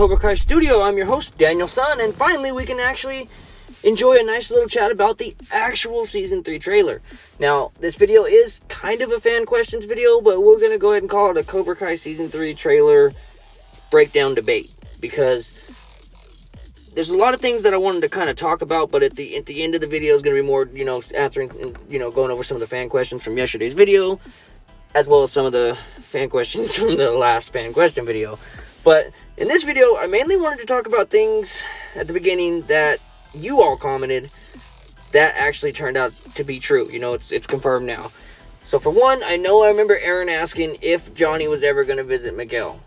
Cobra Kai Studio. I'm your host, Daniel-san, and finally we can actually enjoy a nice little chat about the actual Season 3 trailer. Now, this video is kind of a fan questions video, but we're going to go ahead and call it a Cobra Kai Season 3 trailer breakdown debate, because there's a lot of things that I wanted to kind of talk about, but at the end of the video is going to be more, you know, answering and, you know, going over some of the fan questions from yesterday's video, as well as some of the fan questions from the last fan question video. But in this video, I mainly wanted to talk about things at the beginning that you all commented that actually turned out to be true. You know, it's confirmed now. So for one, I remember Aaron asking if Johnny was ever going to visit Miguel.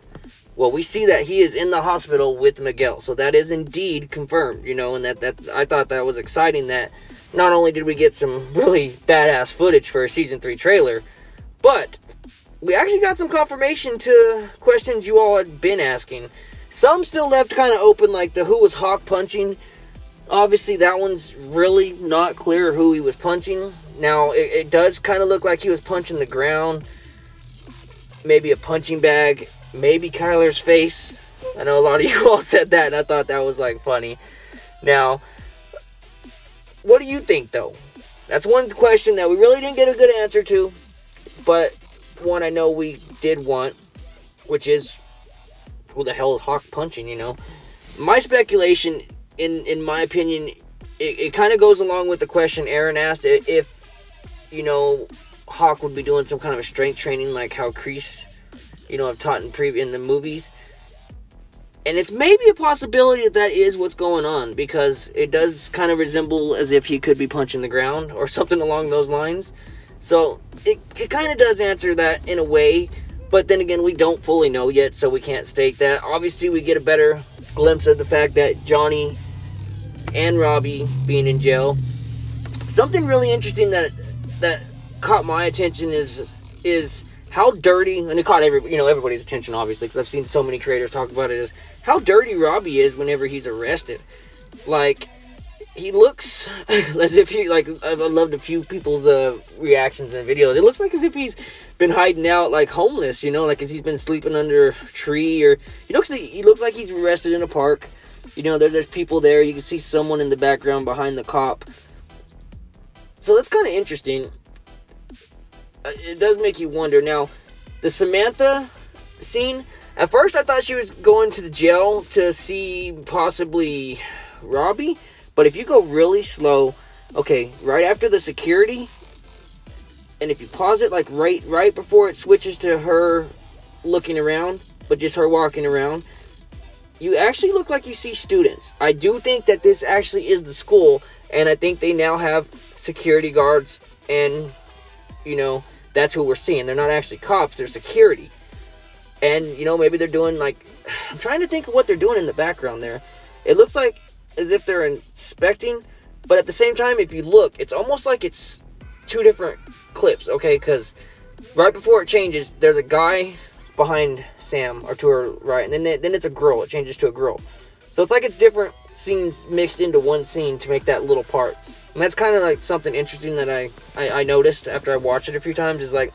Well, we see that he is in the hospital with Miguel, so that is indeed confirmed, you know, and that I thought that was exciting, that not only did we get some really badass footage for a Season 3 trailer, but we actually got some confirmation to questions you all had been asking. Some still left kind of open, like the who was Hawk punching. Obviously, that one's really not clear who he was punching. Now, it does kind of look like he was punching the ground, maybe a punching bag, maybe Kyler's face. I know a lot of you all said that, and I thought that was, like, funny. Now, what do you think, though? That's one question that we really didn't get a good answer to, but one I know we did want, which is, who the hell is Hawk punching, you know? My speculation, in my opinion, it kind of goes along with the question Aaron asked, if, you know, Hawk would be doing some kind of a strength training, like how Kreese, you know, I've taught in the movies. And it's maybe a possibility that is what's going on, because it does kind of resemble as if he could be punching the ground or something along those lines. So it kind of does answer that in a way, but then again, we don't fully know yet, so we can't state that. Obviously, we get a better glimpse of the fact that Johnny and Robbie being in jail. Something really interesting that caught my attention is how dirty, and it caught everybody's attention, obviously, because I've seen so many creators talk about it, is how dirty Robbie is whenever he's arrested. Like, he looks as if he, like, I've loved a few people's reactions and videos. It looks like as if he's been hiding out, like, homeless, you know, like as he's been sleeping under a tree, or he looks like he's arrested in a park. You know, there's people there. You can see someone in the background behind the cop. So that's kind of interesting. It does make you wonder. Now, the Samantha scene, at first I thought she was going to the jail to see possibly Robbie, but if you go really slow, okay, right after the security, and if you pause it, like right before it switches to her looking around, but just her walking around, you actually look like you see students. I do think that this actually is the school, and I think they now have security guards, and, you know, that's who we're seeing. They're not actually cops, they're security. And, you know, maybe they're doing, like, I'm trying to think of what they're doing in the background there. It looks like as if they're inspecting, but at the same time, if you look, it's almost like it's two different clips, okay? Because right before it changes, there's a guy behind Sam, or to her right, and then it's a girl. It changes to a girl. So it's like it's different scenes mixed into one scene to make that little part. And that's kind of like something interesting that I noticed after I watched it a few times, is like,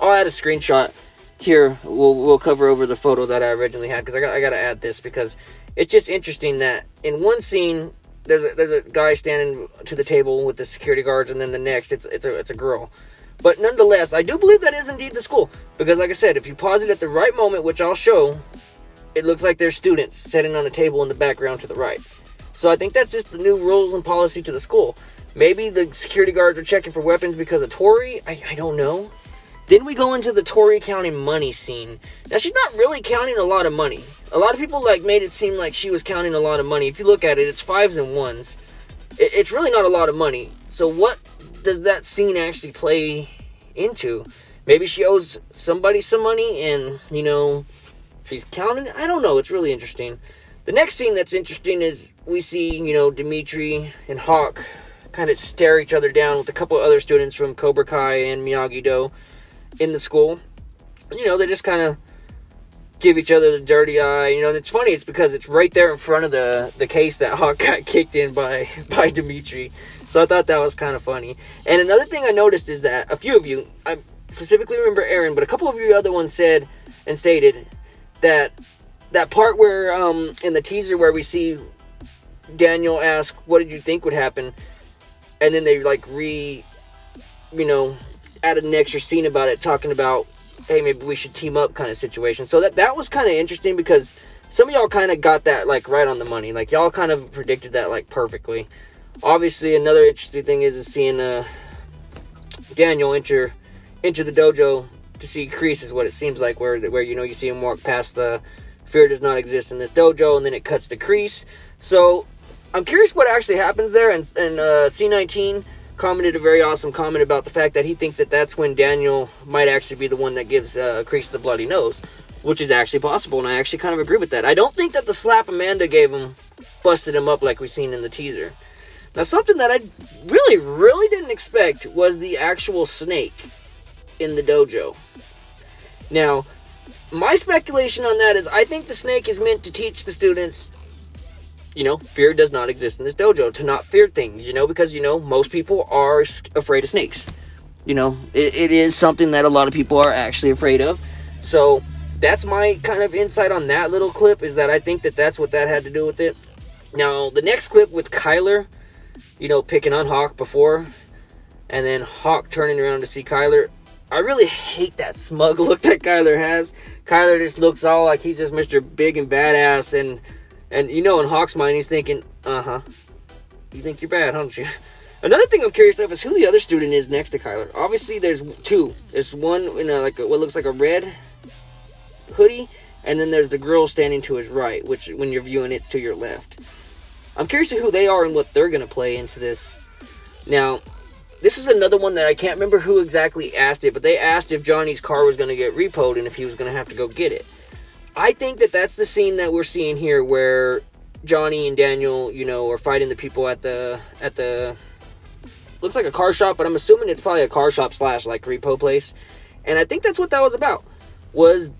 I'll add a screenshot here. We'll cover over the photo that I originally had, because I got to add this, because it's just interesting that in one scene there's a guy standing to the table with the security guards, and then the next it's a girl. But nonetheless, I do believe that is indeed the school, because like I said, if you pause it at the right moment, which I'll show, it looks like there's students sitting on a table in the background to the right. So I think that's just the new rules and policy to the school. Maybe the security guards are checking for weapons because of Tori. I don't know. Then we go into the Tori counting money scene. Now, she's not really counting a lot of money. A lot of people, like, made it seem like she was counting a lot of money. If you look at it, it's fives and ones. It's really not a lot of money. So what does that scene actually play into? Maybe she owes somebody some money and, you know, she's counting. I don't know. It's really interesting. The next scene that's interesting is we see, you know, Demetri and Hawk kind of stare each other down with a couple of other students from Cobra Kai and Miyagi-Do in the school. You know, they just kind of give each other the dirty eye. You know, and it's funny. It's because it's right there in front of the case that Hawk got kicked in by Demetri. So I thought that was kind of funny. And another thing I noticed is that a few of you, I specifically remember Aaron, but a couple of you other ones said and stated that that part where in the teaser where we see Daniel ask, "What did you think would happen?" and then they like added an extra scene about it, talking about, hey, maybe we should team up kind of situation. So that was kind of interesting, because some of y'all kind of got that like right on the money. Like y'all kind of predicted that like perfectly. Obviously, another interesting thing is seeing Daniel enter the dojo to see Kreese, is what it seems like, where you see him walk past the "fear does not exist in this dojo," and then it cuts to Kreese. So I'm curious what actually happens there. And C19 commented a very awesome comment about the fact that he thinks that that's when Daniel might actually be the one that gives Kreese the bloody nose, which is actually possible, and I actually kind of agree with that. I don't think that the slap Amanda gave him busted him up like we've seen in the teaser. Now, something that I really didn't expect was the actual snake in the dojo. Now, my speculation on that is I think the snake is meant to teach the students, fear does not exist in this dojo, to not fear things, because, most people are afraid of snakes. It is something that a lot of people are actually afraid of. So that's my kind of insight on that little clip, is that I think that that's what that had to do with it. Now, the next clip with Kyler, picking on Hawk before, and then Hawk turning around to see Kyler. I really hate that smug look that Kyler has. Kyler just looks all like he's just Mr. Big and Badass, and in Hawk's mind, he's thinking, you think you're bad, don't you? Another thing I'm curious of is who the other student is next to Kyler. Obviously, there's two. There's one in what looks like a red hoodie, and then there's the girl standing to his right, which, when you're viewing, it's to your left. I'm curious who they are and what they're going to play into this. Now, this is another one that I can't remember who exactly asked it, but they asked if Johnny's car was going to get repoed and if he was going to have to go get it. I think that that's the scene that we're seeing here, where Johnny and Daniel, are fighting the people at the looks like a car shop, but I'm assuming it's probably a car shop slash like repo place. And I think that's what that was about, was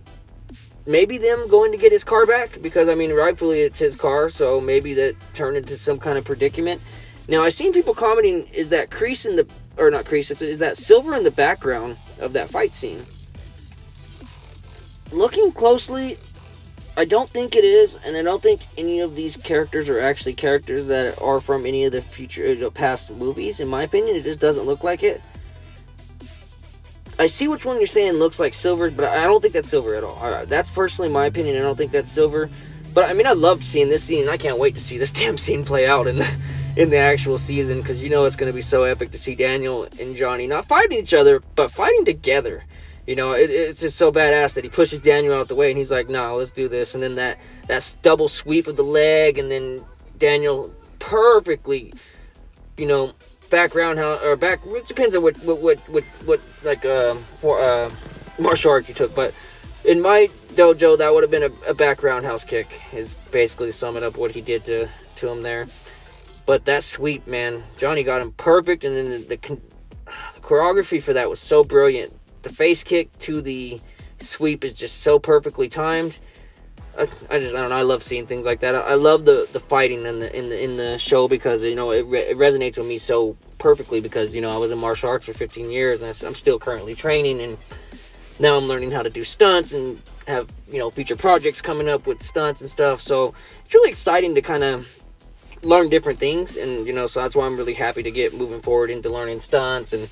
maybe them going to get his car back, because, rightfully it's his car, so maybe that turned into some kind of predicament. Now, I've seen people commenting, is that Kreese in the, or not Kreese, is that Silver in the background of that fight scene? Looking closely, I don't think it is, and I don't think any of these characters are actually characters that are from any of the past movies. In my opinion, it just doesn't look like it. I see which one you're saying looks like Silver, but I don't think that's Silver at all. That's personally my opinion. I don't think that's Silver. But, I loved seeing this scene, and I can't wait to see this damn scene play out in the actual season, because it's going to be so epic to see Daniel and Johnny not fighting each other, but fighting together. It's just so badass that he pushes Daniel out the way, and he's like, nah, let's do this. And then that double sweep of the leg, and then Daniel perfectly, it depends on what martial art you took, but in my dojo, that would have been a back roundhouse kick, is basically summing up what he did to him there. But that sweep, man, Johnny got him perfect, and then the choreography for that was so brilliant. The face kick to the sweep is just so perfectly timed. I don't know, I love seeing things like that. I love the fighting in the show, because it resonates with me so perfectly, because I was in martial arts for 15 years, and I'm still currently training, and now I'm learning how to do stunts, and have future projects coming up with stunts and stuff. So it's really exciting to kind of learn different things, and so that's why I'm really happy to get moving forward into learning stunts, and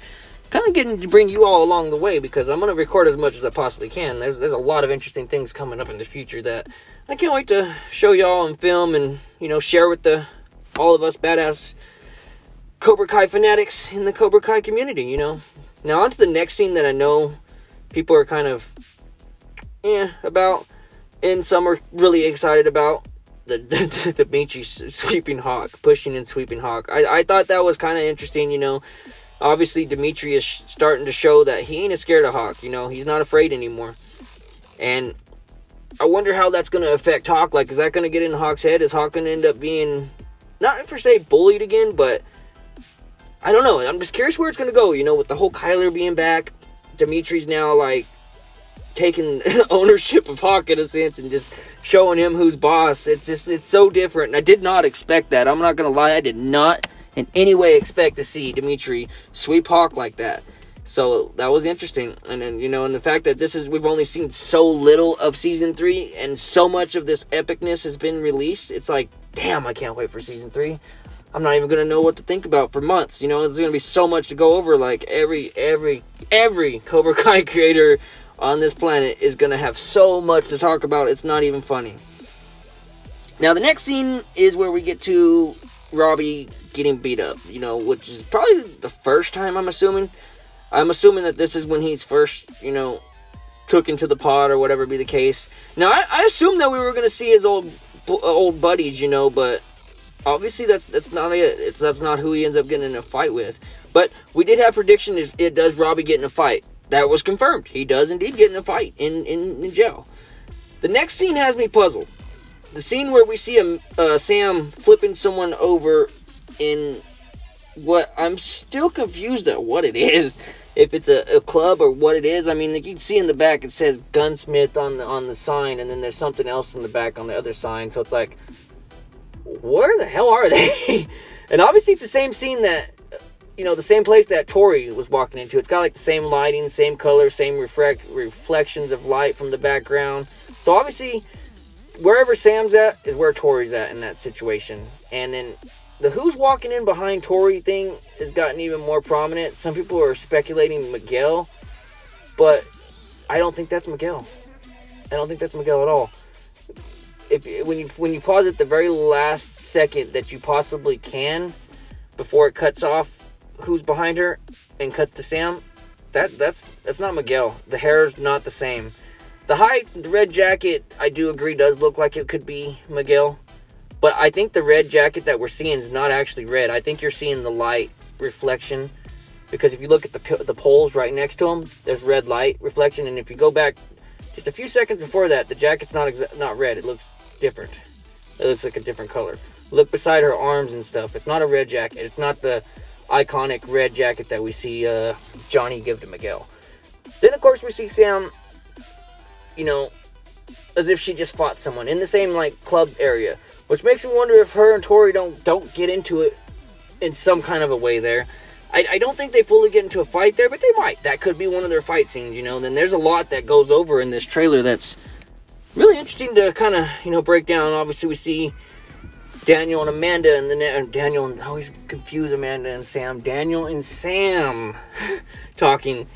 kind of getting to bring you all along the way, because I'm going to record as much as I possibly can. There's a lot of interesting things coming up in the future that I can't wait to show y'all and film, and share with all of us badass Cobra Kai fanatics in the Cobra Kai community. Now on to the next scene that I know people are kind of about, and some are really excited about, the Demetri sweeping Hawk, pushing and sweeping Hawk. I thought that was kind of interesting. Obviously, Demetri is starting to show that he ain't as scared of Hawk. He's not afraid anymore. And I wonder how that's going to affect Hawk. Like, is that going to get in Hawk's head? Is Hawk going to end up being, not per se bullied again, but I don't know. I'm just curious where it's going to go. With the whole Kyler being back, Demetri's now, like, taking ownership of Hawk in a sense, and just showing him who's boss. It's so different. And I did not expect that. I'm not going to lie. I did not in any way expect to see Demetri sweep Hawk like that. So that was interesting. And then, you know, and the fact that this is, we've only seen so little of season 3 and so much of this epicness has been released. It's like, damn, I can't wait for season 3. I'm not even going to know what to think about for months. You know, there's going to be so much to go over. Like every Cobra Kai creator on this planet is going to have so much to talk about. It's not even funny. Now, the next scene is where we get to Robbie getting beat up, you know, which is probably the first time, I'm assuming. I'm assuming that this is when he's first, you know, took into the pod or whatever be the case. Now, I assumed that we were going to see his old buddies, you know, but obviously that's not it. That's not who he ends up getting in a fight with. But we did have prediction if it does Robbie get in a fight. That was confirmed. He does indeed get in a fight in jail. The next scene has me puzzled. The scene where we see Sam flipping someone over in what I'm still confused at what it is. If it's a club or what it is. I mean, like you can see in the back it says gunsmith on the sign, and then there's something else in the back on the other sign. So it's like, where the hell are they? And obviously it's the same scene that, you know, the same place that Tori was walking into. It's got like the same lighting, same color, same reflections of light from the background. So obviously wherever Sam's at is where Tori's at in that situation. And then the who's walking in behind Tori thing has gotten even more prominent. Some people are speculating Miguel, but I don't think that's Miguel. I don't think that's Miguel at all. If when you pause at the very last second that you possibly can before it cuts off who's behind her and cuts to Sam, that's not Miguel. The hair's not the same. The height, the red jacket, I do agree does look like it could be Miguel. But I think the red jacket that we're seeing is not actually red. I think you're seeing the light reflection. Because if you look at the poles right next to them, there's red light reflection. And if you go back just a few seconds before that, the jacket's not red. It looks different. It looks like a different color. Look beside her arms and stuff. It's not a red jacket. It's not the iconic red jacket that we see Johnny give to Miguel. Then, of course, we see Sam, you know, as if she just fought someone in the same, like, club area. Which makes me wonder if her and Tori don't get into it in some kind of a way there. I don't think they fully get into a fight there, but they might. That could be one of their fight scenes, you know. And then there's a lot that goes over in this trailer that's really interesting to kind of, you know, break down. Obviously, we see Daniel and Amanda, and then Daniel and, I always confuse Amanda and Sam. Daniel and Sam talking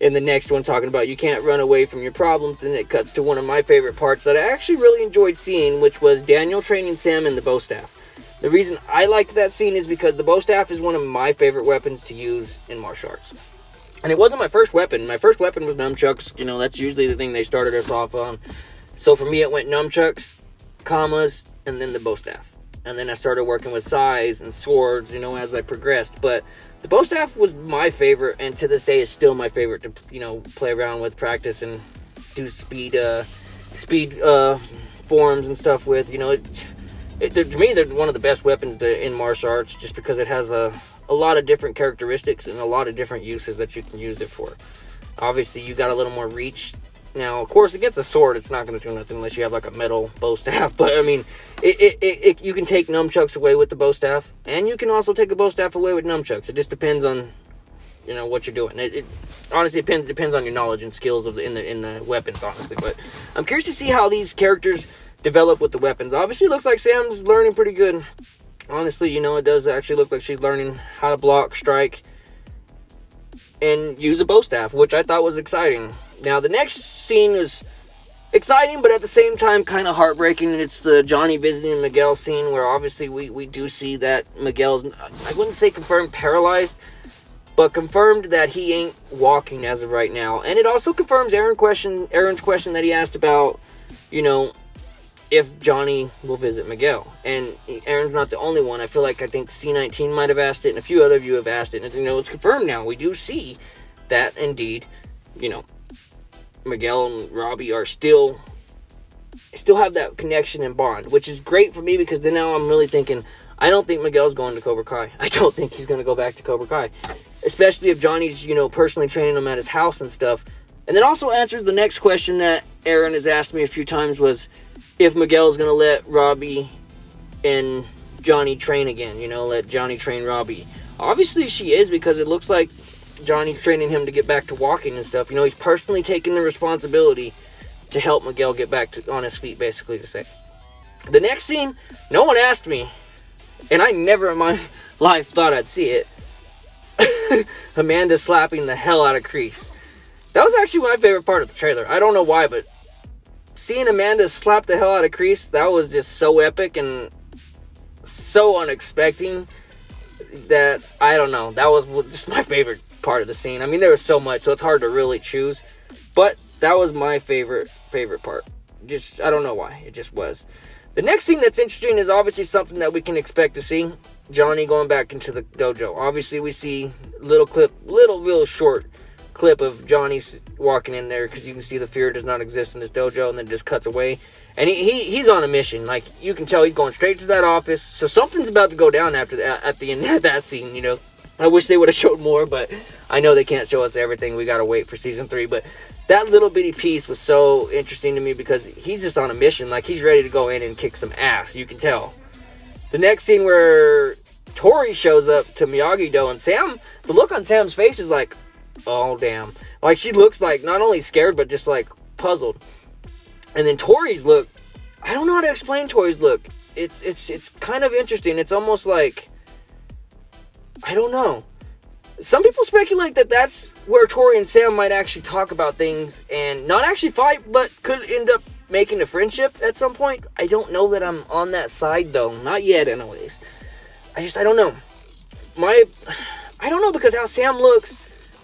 in the next one, talking about you can't run away from your problems. And it cuts to one of my favorite parts that I actually really enjoyed seeing, which was Daniel training Sam in the bow staff. The reason I liked that scene is because the bow staff is one of my favorite weapons to use in martial arts. And it wasn't my first weapon. My first weapon was nunchucks. You know, that's usually the thing they started us off on. So for me, it went nunchucks, commas, and then the bow staff. And then I started working with sais and swords, you know, as I progressed. But the bow staff was my favorite, and to this day is still my favorite to, you know, play around with, practice, and do speed forms and stuff with. You know, to me, they're one of the best weapons in martial arts, just because it has a lot of different characteristics and a lot of different uses that you can use it for. Obviously, you got a little more reach. Now, of course, against a sword, it's not going to do nothing unless you have, like, a metal bow staff. But, I mean, you can take nunchucks away with the bow staff. And you can also take a bow staff away with nunchucks. It just depends on, you know, what you're doing. It honestly depends on your knowledge and skills of in the weapons, honestly. But I'm curious to see how these characters develop with the weapons. Obviously, it looks like Sam's learning pretty good. Honestly, you know, it does actually look like she's learning how to block, strike, and use a bow staff, which I thought was exciting. Now, the next scene is exciting, but at the same time, kind of heartbreaking. And it's the Johnny visiting Miguel scene, where obviously we do see that Miguel's, I wouldn't say confirmed paralyzed, but confirmed that he ain't walking as of right now. And it also confirms Aaron's question that he asked about, you know, if Johnny will visit Miguel. And Aaron's not the only one. I think C19 might have asked it, and a few other of you have asked it. And, you know, it's confirmed now. We do see that, indeed, you know, Miguel and Robbie are still have that connection and bond, which is great for me, because then now I'm really thinking, I don't think Miguel's going to Cobra Kai. I don't think he's going to go back to Cobra Kai. Especially if Johnny's, you know, personally training him at his house and stuff. And then also answers the next question that Aaron has asked me a few times, was if Miguel's going to let Robbie and Johnny train again, you know, let Johnny train Robbie. Obviously she is, because it looks like Johnny's training him to get back to walking and stuff. You know, he's personally taking the responsibility to help Miguel get back to, on his feet, basically, to say. The next scene, no one asked me, and I never in my life thought I'd see it. Amanda slapping the hell out of Kreese. That was actually my favorite part of the trailer. I don't know why, but seeing Amanda slap the hell out of Kreese, that was just so epic and so unexpected that, I don't know, that was just my favorite part of the scene. I mean, there was so much, so it's hard to really choose, but that was my favorite part. Just, I don't know why, it just was. The next thing that's interesting is obviously something that we can expect to see. Johnny going back into the dojo. Obviously, we see little clip, little short clip of Johnny walking in there, because you can see the fear does not exist in this dojo, and then just cuts away. And he's on a mission. Like, you can tell he's going straight to that office. So something's about to go down after that, at the end of that scene, you know. I wish they would have showed more, but I know they can't show us everything. We got to wait for season 3. But that little bitty piece was so interesting to me, because he's just on a mission. Like, he's ready to go in and kick some ass. You can tell. The next scene where Tori shows up to Miyagi-Do, and Sam, the look on Sam's face is like, oh, damn. Like, she looks like not only scared, but just like puzzled. And then Tori's look, I don't know how to explain Tori's look. It's kind of interesting. It's almost like, I don't know. Some people speculate that that's where Tori and Sam might actually talk about things and not actually fight, but could end up making a friendship at some point. I don't know that I'm on that side, though. Not yet, anyways. I don't know. I don't know, because how Sam looks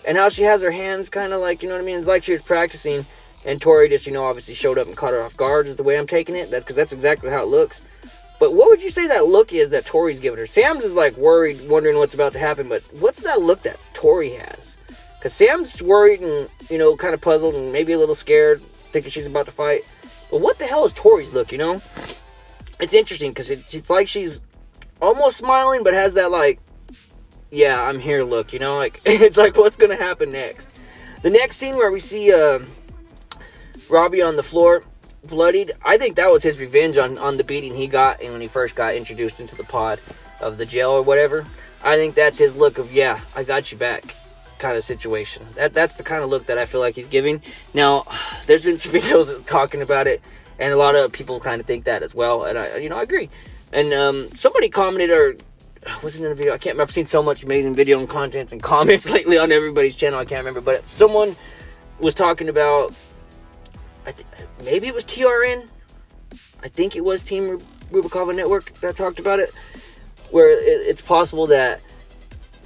and how she has her hands kind of like, you know what I mean? It's like she was practicing, and Tori just, you know, obviously showed up and caught her off guard, is the way I'm taking it. That's because that's exactly how it looks. But what would you say that look is that Tori's giving her? Sam's is like worried, wondering what's about to happen, but what's that look that Tori has? Because Sam's worried and, you know, kind of puzzled and maybe a little scared, thinking she's about to fight. But what the hell is Tori's look, you know? It's interesting, because it's like she's almost smiling, but has that like, yeah, I'm here look, you know? Like, it's like, what's going to happen next? The next scene where we see Robbie on the floor, bloodied. I think that was his revenge on the beating he got, and when he first got introduced into the pod of the jail or whatever. I think that's his look of, yeah, I got you back kind of situation. That's the kind of look that I feel like he's giving. Now, there's been some videos talking about it, and a lot of people kind of think that as well, and I agree. And somebody commented, or was it in a video? I can't remember. I've seen so much amazing video and content and comments lately on everybody's channel. I can't remember, but someone was talking about, maybe it was TRN. I think it was Team Rubikava Network that talked about it, where it's possible that,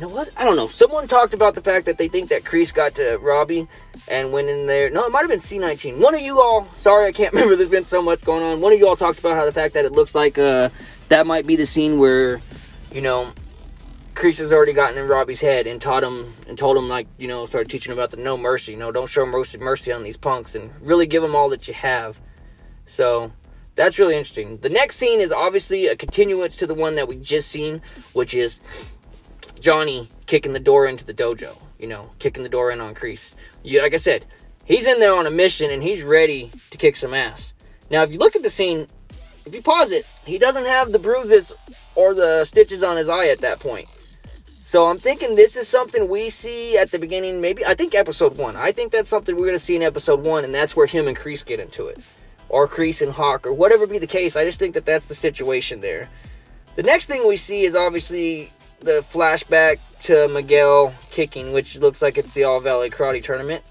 no, was, I don't know. Someone talked about the fact that they think that Kreese got to Robbie and went in there. No, it might have been C19. One of you all, sorry, I can't remember. There's been so much going on. One of you all talked about how the fact that it looks like that might be the scene where, you know, Kreese has already gotten in Robbie's head and taught him and told him, like, you know, started teaching him about the no mercy, you know, don't show mercy on these punks and really give them all that you have. So that's really interesting. The next scene is obviously a continuance to the one that we just seen, which is Johnny kicking the door into the dojo, you know, kicking the door in on Kreese. Yeah, like I said, he's in there on a mission and he's ready to kick some ass. Now, if you look at the scene, if you pause it, he doesn't have the bruises or the stitches on his eye at that point. So I'm thinking this is something we see at the beginning, maybe, I think episode 1. I think that's something we're going to see in episode 1, and that's where him and Kreese get into it. Or Kreese and Hawk, or whatever be the case. I just think that that's the situation there. The next thing we see is obviously the flashback to Miguel kicking, which looks like it's the All Valley Karate Tournament.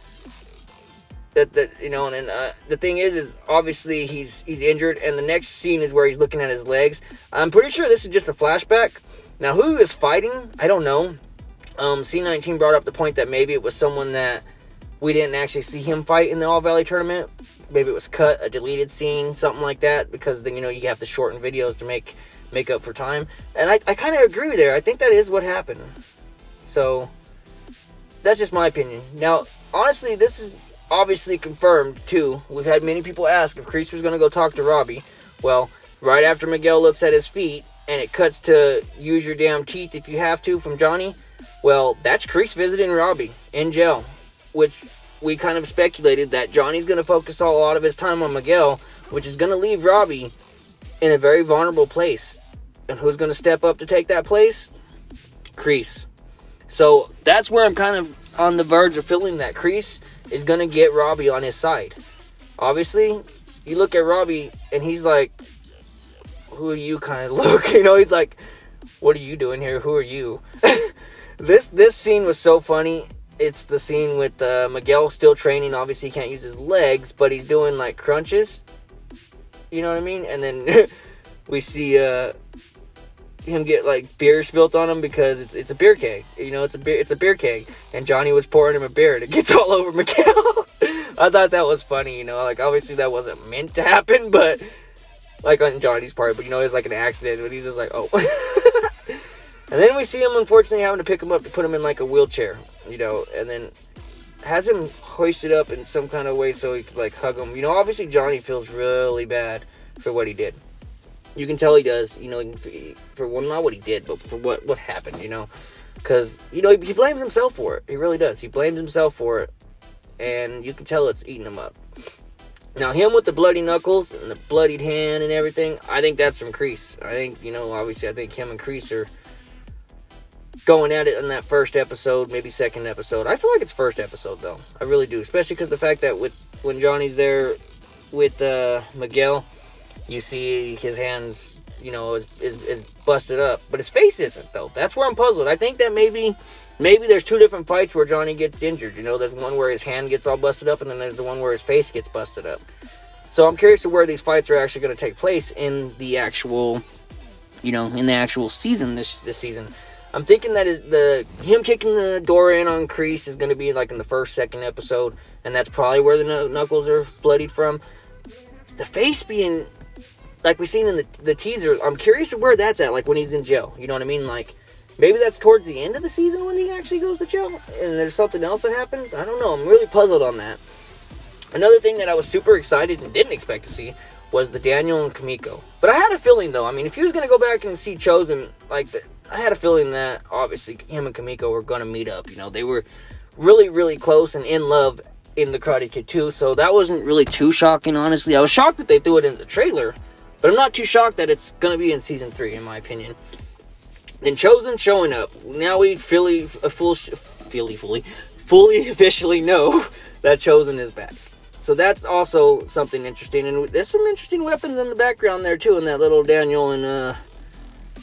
That you know, and the thing is obviously he's injured, and the next scene is where he's looking at his legs. I'm pretty sure this is just a flashback. Now, who is fighting? I don't know. C19 brought up the point that maybe it was someone that we didn't actually see him fight in the All Valley Tournament. Maybe it was cut, a deleted scene, something like that, because then, you know, you have to shorten videos to make up for time. And I kind of agree there. I think that is what happened. So that's just my opinion. Now, honestly, this is obviously confirmed, too. We've had many people ask if Kreese was going to go talk to Robbie. Well, right after Miguel looks at his feet, and it cuts to use your damn teeth if you have to from Johnny. Well, that's Kreese visiting Robbie in jail, which we kind of speculated that Johnny's going to focus a lot of his time on Miguel, which is going to leave Robbie in a very vulnerable place. And who's going to step up to take that place? Kreese. So that's where I'm kind of on the verge of filling that crease is going to get Robbie on his side. Obviously, you look at Robbie and he's like, who are you kind of look? You know, he's like, what are you doing here? Who are you? This scene was so funny. It's the scene with Miguel still training. Obviously, he can't use his legs, but he's doing like crunches. You know what I mean? And then we see him get like beer spilt on him because it's a beer keg. You know, it's a beer keg. And Johnny was pouring him a beer, and it gets all over Miguel. I thought that was funny. You know, like obviously that wasn't meant to happen, but like on Johnny's part. But you know, it's like an accident. But he's just like, oh. And then we see him, unfortunately, having to pick him up to put him in, like, a wheelchair, you know, and then has him hoisted up in some kind of way so he could, like, hug him. You know, obviously, Johnny feels really bad for what he did. You can tell he does, you know, for, well, not what he did, but for what happened, you know, because, you know, he blames himself for it. He really does. He blames himself for it, and you can tell it's eating him up. Now, him with the bloody knuckles and the bloodied hand and everything, I think that's from Kreese. I think, you know, obviously, I think him and Kreese are going at it in that first episode, maybe second episode. I feel like it's first episode, though. I really do. Especially because the fact that when Johnny's there with Miguel, you see his hands, you know, is busted up. But his face isn't, though. That's where I'm puzzled. I think that maybe there's two different fights where Johnny gets injured. You know, there's one where his hand gets all busted up, and then there's the one where his face gets busted up. So I'm curious to where these fights are actually going to take place in the actual, you know, in the actual season, this season. I'm thinking that is him kicking the door in on Kreese is going to be like in the first, second episode, and that's probably where the knuckles are bloodied from. The face being, like we seen in the teaser, I'm curious where that's at, like when he's in jail, you know what I mean? Like, maybe that's towards the end of the season when he actually goes to jail, and there's something else that happens? I don't know, I'm really puzzled on that. Another thing that I was super excited and didn't expect to see was the Daniel and Kamiko. But I had a feeling, though, I mean, if he was going to go back and see Chosen, like, I had a feeling that, obviously, him and Kamiko were going to meet up, you know. They were really, really close and in love in The Karate Kid 2, so that wasn't really too shocking, honestly. I was shocked that they threw it in the trailer, but I'm not too shocked that it's going to be in Season 3, in my opinion. Then Chosen showing up. Now we fully officially know that Chosen is back. So that's also something interesting, and there's some interesting weapons in the background there, too, in that little Daniel and,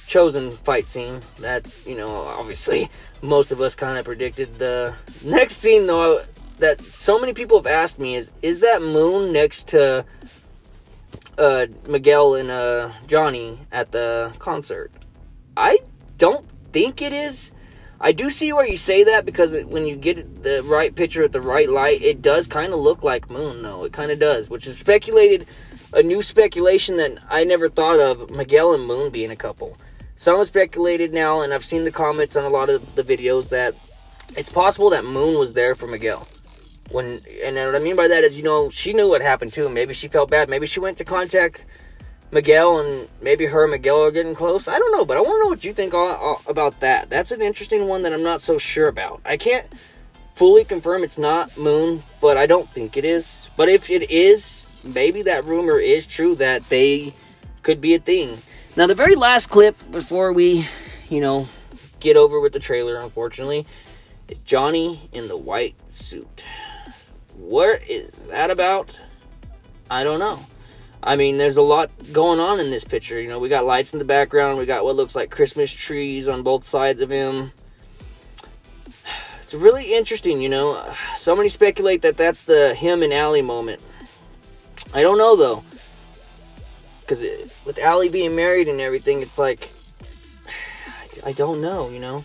Chosen fight scene that, you know, obviously most of us kind of predicted. The next scene, though, that so many people have asked me is that moon next to Miguel and Johnny at the concert? I don't think it is. I do see where you say that, because when you get the right picture at the right light, it does kind of look like moon, though. It kind of does, which is speculated, a new speculation that I never thought of, Miguel and Moon being a couple. Some have speculated now, and I've seen the comments on a lot of the videos, that it's possible that Moon was there for Miguel. And what I mean by that is, you know, she knew what happened to him. Maybe she felt bad. Maybe she went to contact Miguel, and maybe her and Miguel are getting close. I don't know, but I want to know what you think about that. That's an interesting one that I'm not so sure about. I can't fully confirm it's not Moon, but I don't think it is. But if it is, maybe that rumor is true that they could be a thing. Now, the very last clip before we, you know, get over with the trailer, unfortunately, is Johnny in the white suit. What is that about? I don't know. I mean, there's a lot going on in this picture. You know, we got lights in the background. We got what looks like Christmas trees on both sides of him. It's really interesting, you know. So many speculate that that's the him and Allie moment. I don't know, though. Because with Allie being married and everything, it's like, I don't know, you know.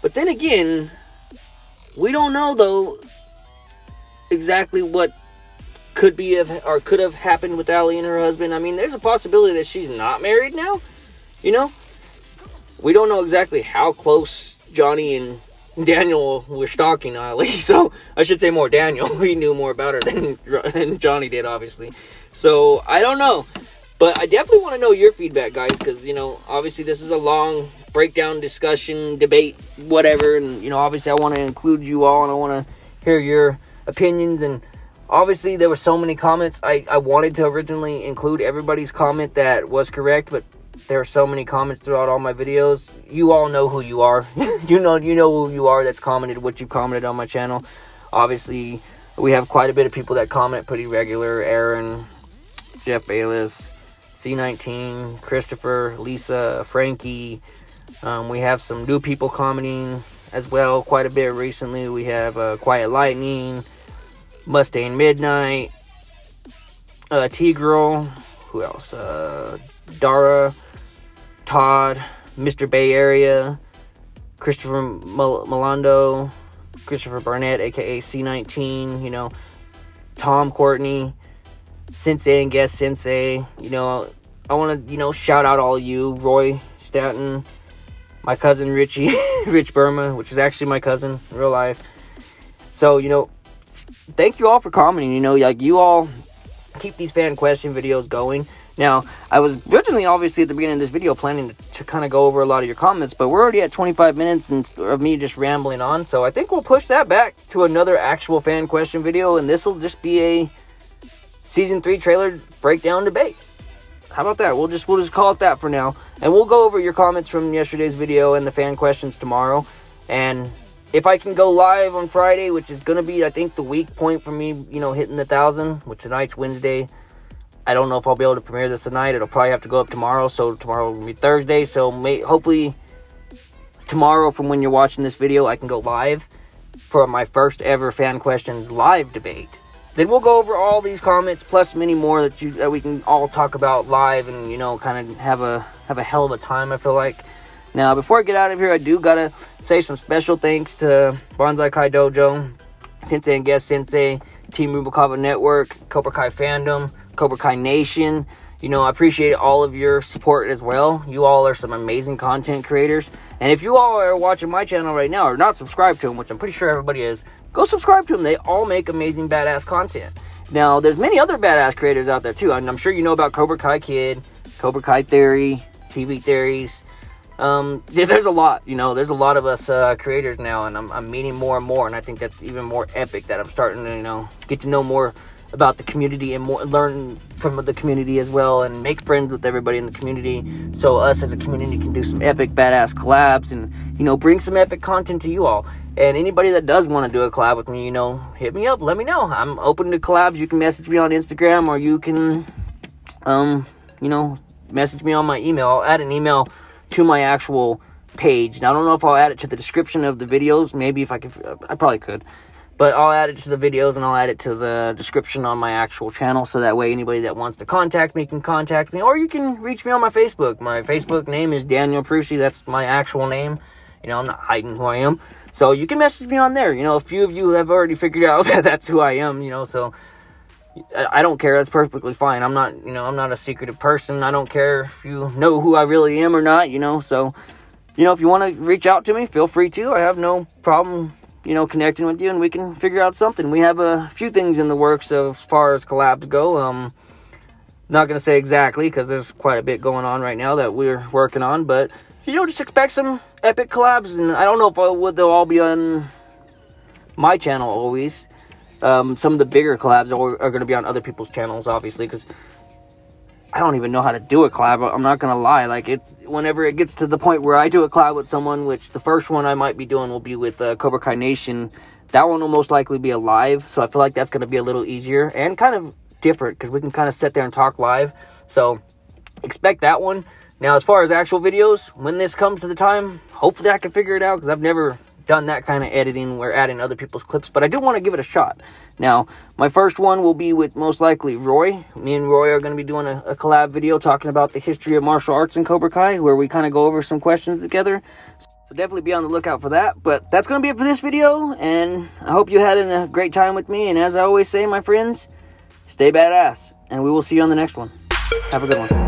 But then again, we don't know, though, exactly what could be or could have happened with Allie and her husband. I mean, there's a possibility that she's not married now, you know. We don't know exactly how close Johnny and Daniel were stalking Allie. So I should say more Daniel. He knew more about her than Johnny did, obviously. So I don't know, but I definitely want to know your feedback, guys, because, you know, obviously this is a long breakdown, discussion, debate, whatever, and, you know, obviously I want to include you all, and I want to hear your opinions. And obviously, there were so many comments. I wanted to originally include everybody's comment that was correct, but There are so many comments throughout all my videos. You all know who you are. you know who you are that's commented what you've commented on my channel. Obviously, we have quite a bit of people that comment pretty regular. Aaron, Jeff Bayless, C19, Christopher, Lisa, Frankie. We have some new people commenting as well quite a bit recently. We have Quiet Lightning, Mustang Midnight, T-girl, who else? Dara Todd, Mr Bay Area, Christopher Milando, Christopher Burnett, aka C19, you know, Tom Courtney, Sensei and Guest Sensei. You know, I want to, you know, shout out all you. Roy Stanton, my cousin Richie, Rich Burma, which is actually my cousin in real life. So, you know, thank you all for commenting. You know, like, you all keep these fan question videos going. Now, I was originally, obviously, at the beginning of this video planning to kind of go over a lot of your comments, but we're already at 25 minutes of me just rambling on, so I think we'll push that back to another actual fan question video, and this will just be a Season 3 trailer breakdown debate. How about that? We'll just call it that for now, and we'll go over your comments from yesterday's video and the fan questions tomorrow, and if I can go live on Friday, which is going to be, I think, the weak point for me, you know, hitting the 1,000, which tonight's Wednesday. I don't know if I'll be able to premiere this tonight. It'll probably have to go up tomorrow. So tomorrow will be Thursday. So hopefully tomorrow, from when you're watching this video, I can go live for my first ever fan questions live debate. Then we'll go over all these comments plus many more that we can all talk about live and, you know, kind of have a hell of a time, I feel like. Now, before I get out of here, I do gotta say some special thanks to Bonsai Kai Dojo, Sensei and Guest Sensei, Team Rubikava Network, Cobra Kai Fandom, Cobra Kai Nation. You know, I appreciate all of your support as well. You all are some amazing content creators. And if you all are watching my channel right now or not subscribed to them, which I'm pretty sure everybody is, go subscribe to them. They all make amazing badass content. Now, there's many other badass creators out there too. And I'm sure you know about Cobra Kai Kid, Cobra Kai Theory, TV Theories. There's a lot, you know, there's a lot of us creators now, and I'm meeting more and more, and I think that's even more epic that I'm starting to, you know, get to know more about the community and more learn from the community as well, and make friends with everybody in the community, so us as a community can do some epic badass collabs and, you know, bring some epic content to you all. And anybody that does want to do a collab with me, you know, hit me up, let me know. I'm open to collabs. You can message me on Instagram, or you can you know, message me on my email. I'll add an email to my actual page. Now, I don't know if I'll add it to the description of the videos. Maybe if I could, I probably could, but I'll add it to the videos and I'll add it to the description on my actual channel, so that way anybody that wants to contact me can contact me. Or you can reach me on my Facebook. My Facebook name is Daniel Prusi. That's my actual name. You know, I'm not hiding who I am, so you can message me on there. You know, a few of you have already figured out that that's who I am, you know, so I don't care. That's perfectly fine. I'm not, you know, I'm not a secretive person. I don't care if you know who I really am or not, you know. So, you know, if you want to reach out to me, feel free to. I have no problem, you know, connecting with you, and we can figure out something. We have a few things in the works as far as collabs go. Not going to say exactly, because there's quite a bit going on right now that we're working on, but, you know, just expect some epic collabs. And I don't know if they'll all be on my channel always. Some of the bigger collabs are going to be on other people's channels, obviously, because I don't even know how to do a collab. I'm not going to lie. Like, it's whenever it gets to the point where I do a collab with someone, which the first one I might be doing will be with Cobra Kai Nation. That one will most likely be a live, so I feel like that's going to be a little easier and kind of different, because we can kind of sit there and talk live. So expect that one. Now, as far as actual videos, when this comes to the time, hopefully I can figure it out, because I've never done that kind of editing where adding other people's clips, but I do want to give it a shot. Now, my first one will be with most likely Roy. Me and Roy are going to be doing a collab video talking about the history of martial arts in Cobra Kai, where we kind of go over some questions together. So definitely be on the lookout for that. But that's going to be it for this video, and I hope you had a great time with me. And as I always say, my friends, stay badass, and we will see you on the next one. Have a good one.